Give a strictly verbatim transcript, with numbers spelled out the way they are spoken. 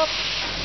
up.